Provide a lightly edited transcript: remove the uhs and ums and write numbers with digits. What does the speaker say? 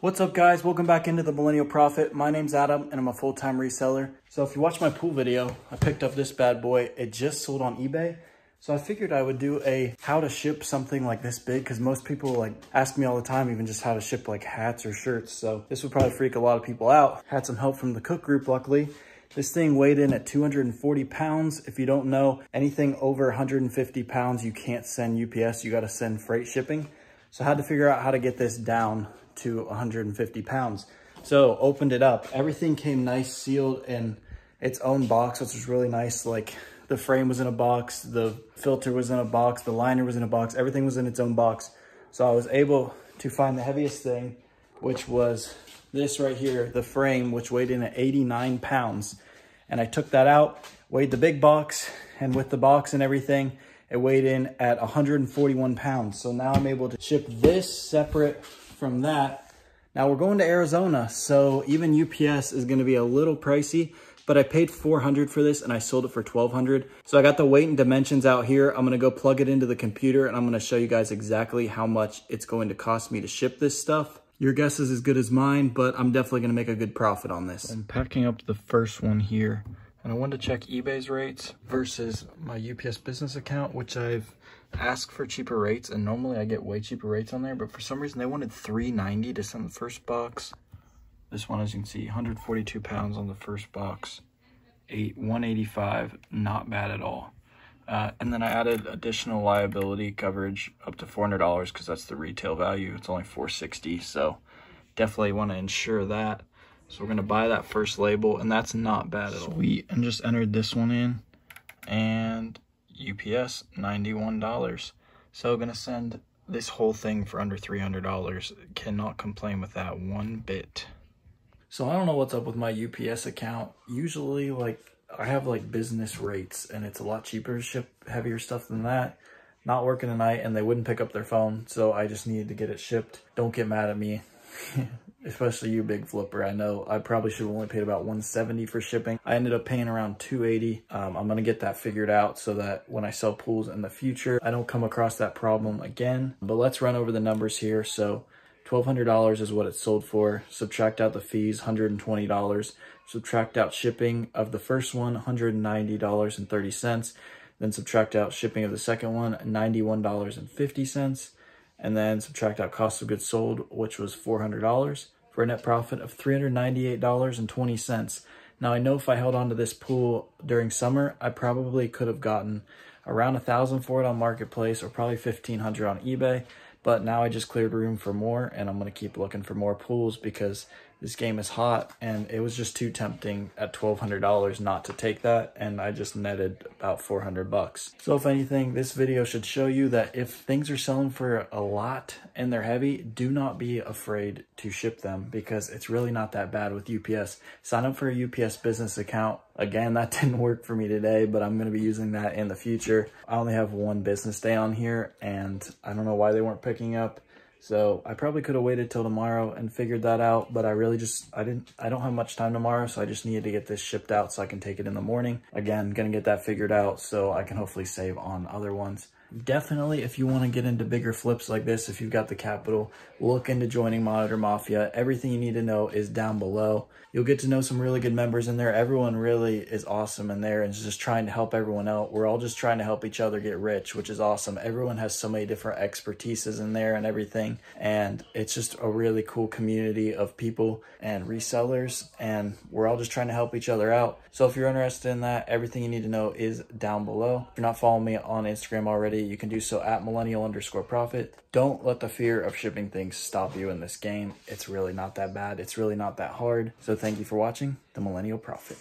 What's up guys, welcome back into the Millennial Profit. My name's Adam and I'm a full-time reseller. So if you watch my pool video, I picked up this bad boy. It just sold on eBay. So I figured I would do a how to ship something like this big because most people like ask me all the time even just how to ship like hats or shirts. So this would probably freak a lot of people out. Had some help from the cook group luckily. This thing weighed in at 240 pounds. If you don't know, anything over 150 pounds you can't send UPS, you gotta send freight shipping. So I had to figure out how to get this down to 150 pounds. So opened it up. Everything came nice, sealed in its own box, which was really nice. Like the frame was in a box, the filter was in a box, the liner was in a box, everything was in its own box. So I was able to find the heaviest thing, which was this right here, the frame, which weighed in at 89 pounds. And I took that out, weighed the big box, and with the box and everything, it weighed in at 141 pounds. So now I'm able to ship this separate from that. Now we're going to Arizona, so even UPS is going to be a little pricey, but I paid $400 for this and I sold it for $1,200. So I got the weight and dimensions out here. I'm going to go plug it into the computer and I'm going to show you guys exactly how much it's going to cost me to ship this stuff. Your guess is as good as mine, but I'm definitely going to make a good profit on this. I'm packing up the first one here and I wanted to check eBay's rates versus my UPS business account, which I've ask for cheaper rates, and normally I get way cheaper rates on there, but for some reason they wanted $390 to send the first box. This one, as you can see, 142 pounds on the first box, 185, not bad at all. And then I added additional liability coverage up to $400 because that's the retail value. It's only $460, so definitely want to insure that. So we're going to buy that first label, and that's not bad at all. Sweet, and just entered this one in, and UPS $91, so I'm gonna send this whole thing for under $300. Cannot complain with that one bit. So I don't know what's up with my UPS account. Usually like I have like business rates and it's a lot cheaper to ship heavier stuff than that. Not working tonight and they wouldn't pick up their phone, so I just needed to get it shipped. Don't get mad at me. Especially you, Big Flipper. I know I probably should have only paid about $170 for shipping. I ended up paying around $280. I'm gonna get that figured out so that when I sell pools in the future, I don't come across that problem again. But let's run over the numbers here. So $1,200 is what it sold for. Subtract out the fees, $120. Subtract out shipping of the first one, $190.30. Then subtract out shipping of the second one, $91.50. And then subtract out cost of goods sold, which was $400. For a net profit of $398.20. Now I know if I held on to this pool during summer, I probably could have gotten around $1,000 for it on Marketplace or probably $1,500 on eBay, but now I just cleared room for more and I'm gonna keep looking for more pools because this game is hot and it was just too tempting at $1,200 not to take that, and I just netted about $400. So if anything, this video should show you that if things are selling for a lot and they're heavy, do not be afraid to ship them because it's really not that bad with UPS. Sign up for a UPS business account. Again, that didn't work for me today, but I'm gonna be using that in the future. I only have one business day on here and I don't know why they weren't picking up. So I probably could have waited till tomorrow and figured that out, but I really just, I don't have much time tomorrow, so I just needed to get this shipped out so I can take it in the morning. Again, gonna get that figured out so I can hopefully save on other ones. Definitely, if you want to get into bigger flips like this, if you've got the capital, look into joining Monitor Mafia. Everything you need to know is down below. You'll get to know some really good members in there. Everyone really is awesome in there and is just trying to help everyone out. We're all just trying to help each other get rich, which is awesome. Everyone has so many different expertises in there and everything. And it's just a really cool community of people and resellers. And we're all just trying to help each other out. So if you're interested in that, everything you need to know is down below. If you're not following me on Instagram already, you can do so at millennial_profit. Don't let the fear of shipping things stop you in this game. It's really not that bad. It's really not that hard. So thank you for watching the Millennial Profit.